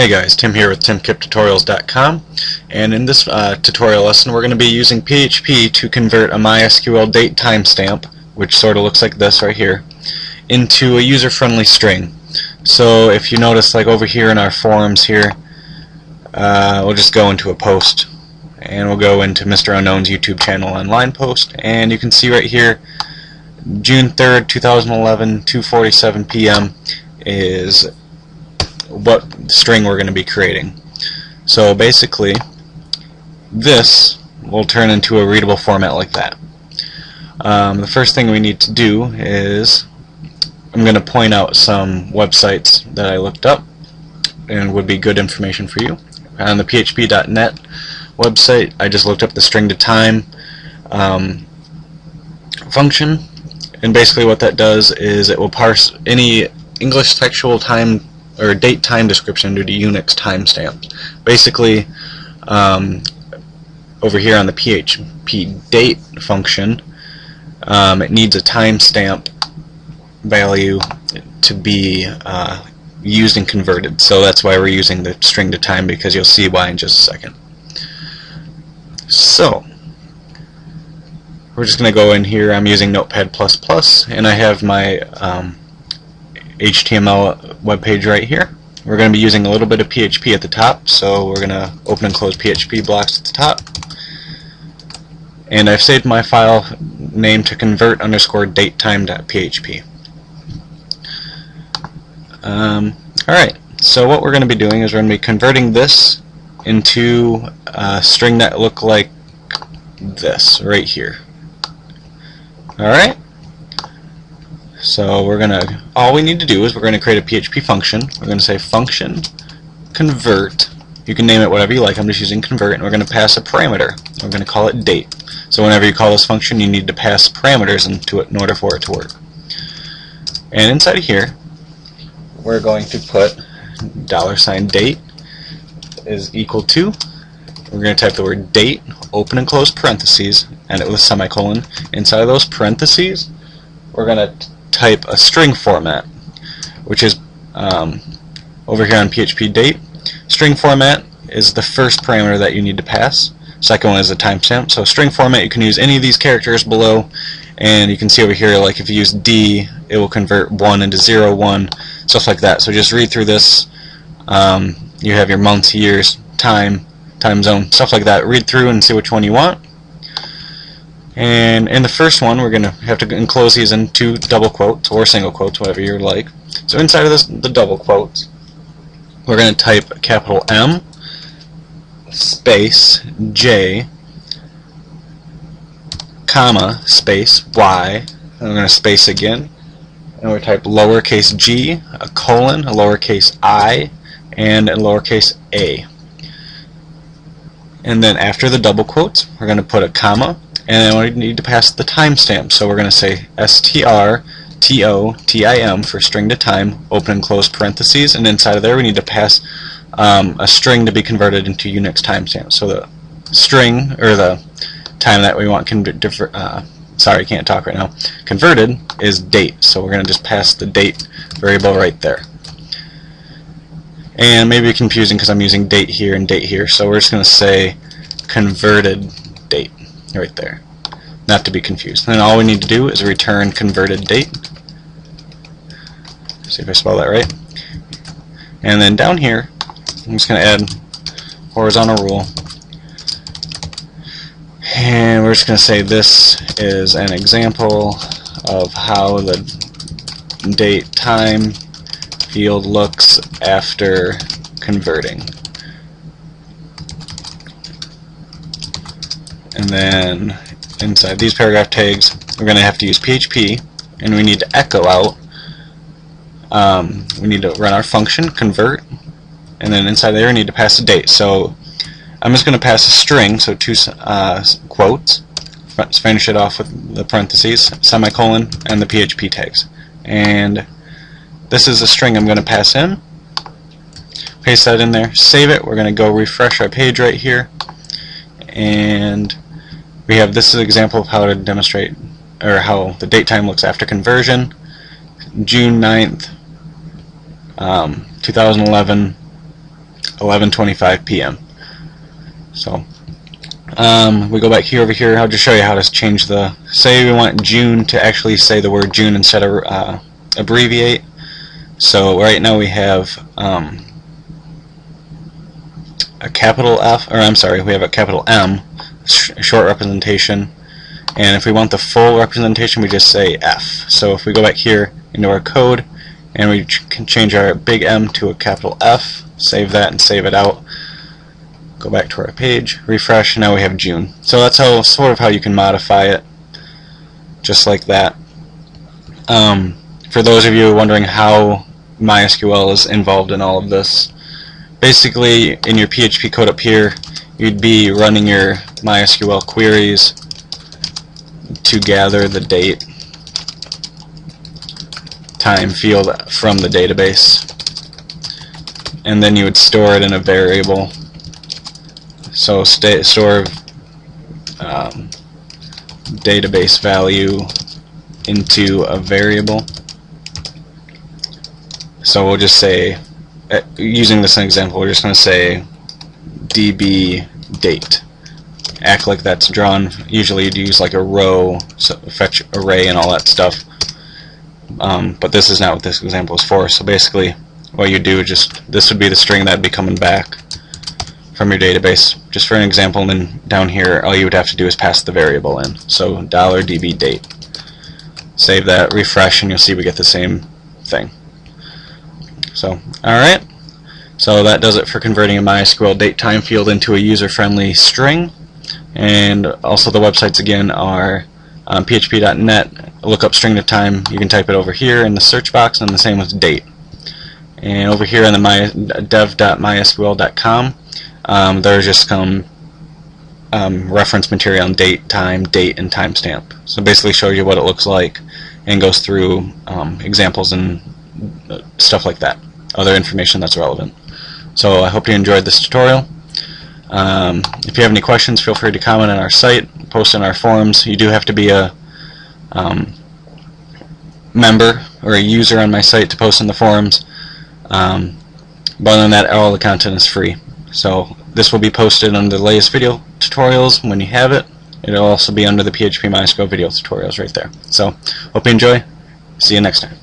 Hey guys, Tim here with TimKippTutorials.com, and in this tutorial lesson we're going to be using PHP to convert a MySQL date timestamp, which sort of looks like this right here, into a user-friendly string. So if you notice, like over here in our forms here, we'll just go into a post, and we'll go into Mr. Unknown's YouTube channel online post, and you can see right here June 3rd, 2011, 2:47 p.m. is what string we're going to be creating. So basically this will turn into a readable format like that. The first thing we need to do is I'm going to point out some websites that I looked up and would be good information for you. On the php.net website I just looked up the string to time function, and basically what that does is it will parse any English textual time or date time description due to UNIX timestamps. Basically, over here on the PHP date function, it needs a timestamp value to be used and converted. So that's why we're using the string to time, because you'll see why in just a second. So we're just going to go in here. I'm using Notepad++, and I have my HTML web page right here. We're going to be using a little bit of PHP at the top, so we're going to open and close PHP blocks at the top. And I've saved my file name to convert_datetime.php. Alright, so what we're going to be doing is we're going to be converting this into a string that look like this right here. Alright. So we're going to, all we need to do is we're going to create a PHP function. We're going to say function convert. You can name it whatever you like. I'm just using convert, and we're going to pass a parameter. We're going to call it date. So whenever you call this function, you need to pass parameters into it in order for it to work. And inside of here, we're going to put $date is equal to, we're going to type the word date, open and close parentheses, and it with a semicolon. Inside of those parentheses, we're going to type a string format, which is over here on PHP date. String format is the first parameter that you need to pass. Second one is the timestamp. So string format, you can use any of these characters below, and you can see over here, like if you use D, it will convert 1 into 0, 1, stuff like that. So just read through this. You have your months, years, time zone, stuff like that. Read through and see which one you want. And in the first one, we're going to have to enclose these in two double quotes or single quotes, whatever you like. So inside of this, the double quotes, we're going to type capital M space J comma space Y, and we're going to space again, and we type lowercase g, a colon, a lowercase I, and a lowercase a. And then after the double quotes, we're going to put a comma. And then we need to pass the timestamp, so we're going to say strtotim for string to time, open and close parentheses, and inside of there we need to pass a string to be converted into UNIX timestamp. So the string, or the time that we want converted is date, so we're going to just pass the date variable right there. And maybe confusing because I'm using date here, so we're just going to say converted date right there, not to be confused. And then all we need to do is return converted date. See if I spell that right. And then down here, I'm just going to add horizontal rule, and we're just going to say this is an example of how the date time field looks after converting. And then inside these paragraph tags, we're going to have to use PHP, and we need to echo out. We need to run our function convert, and then inside there we need to pass a date. So I'm just going to pass a string, so two quotes, finish it off with the parentheses, semicolon, and the PHP tags. And this is the string I'm going to pass in. Paste that in there, save it. We're going to go refresh our page right here, and we have this is an example of how to demonstrate, or how the date time looks after conversion, June 9th, 2011, 11:25 p.m. So we go back here over here. I'll just show you how to change the, say we want June to actually say the word June instead of abbreviate. So right now we have a capital F, or I'm sorry, we have a capital M, short representation, and if we want the full representation we just say F. So if we go back here into our code and we can change our big M to a capital F, save that and save it out, go back to our page, refresh, and now we have June. So that's how sort of how you can modify it, just like that. For those of you wondering how MySQL is involved in all of this, basically in your PHP code up here you'd be running your MySQL queries to gather the date time field from the database, and then you would store it in a variable. So store database value into a variable. So we'll just say, using this example, we're just going to say DB date. Act like that's drawn. Usually you'd use like a row, so fetch array and all that stuff. But this is not what this example is for. So basically what you do is just, this would be the string that would be coming back from your database, just for an example, and then down here all you would have to do is pass the variable in. So $DB date. Save that, refresh, and you'll see we get the same thing. So, alright. So that does it for converting a MySQL date time field into a user-friendly string. And also the websites again are php.net. Look up string to time. You can type it over here in the search box, and the same with date. And over here on the dev.mysql.com, there's just some reference material on date and timestamp. So basically shows you what it looks like and goes through examples and stuff like that, other information that's relevant. So I hope you enjoyed this tutorial. If you have any questions, feel free to comment on our site, post in our forums. You do have to be a member or a user on my site to post in the forums, but other than that all the content is free. So this will be posted under the latest video tutorials when you have it. It'll also be under the PHP MySQL video tutorials right there. So hope you enjoy. See you next time.